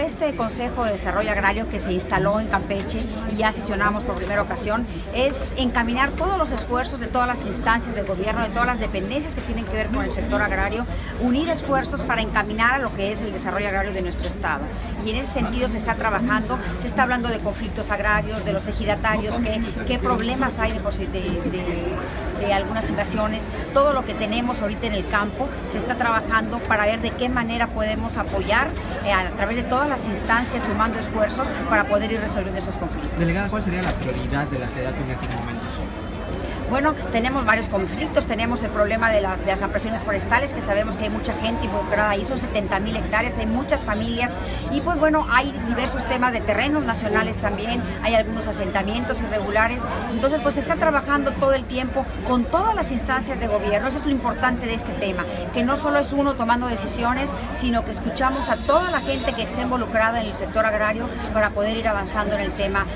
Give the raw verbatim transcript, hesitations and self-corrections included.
Este Consejo de Desarrollo Agrario que se instaló en Campeche y ya sesionamos por primera ocasión es encaminar todos los esfuerzos de todas las instancias del gobierno, de todas las dependencias que tienen que ver con el sector agrario, unir esfuerzos para encaminar a lo que es el desarrollo agrario de nuestro estado. Y en ese sentido se está trabajando, se está hablando de conflictos agrarios, de los ejidatarios, qué, qué problemas hay de, de, de, de algunas invasiones, todo lo que tenemos ahorita en el campo se está trabajando para ver de qué manera podemos apoyar eh, a través de todas las instancias sumando esfuerzos para poder ir resolviendo esos conflictos. Delegada, ¿cuál sería la prioridad de la SEDATU en estos momentos? Bueno, tenemos varios conflictos, tenemos el problema de, la, de las ampliaciones forestales, que sabemos que hay mucha gente involucrada ahí, son setenta mil hectáreas, hay muchas familias y pues bueno, hay diversos temas de terrenos nacionales también, hay algunos asentamientos irregulares, entonces pues se está trabajando todo el tiempo con todas las instancias de gobierno. Eso es lo importante de este tema, que no solo es uno tomando decisiones, sino que escuchamos a toda la gente que está involucrada en el sector agrario para poder ir avanzando en el tema.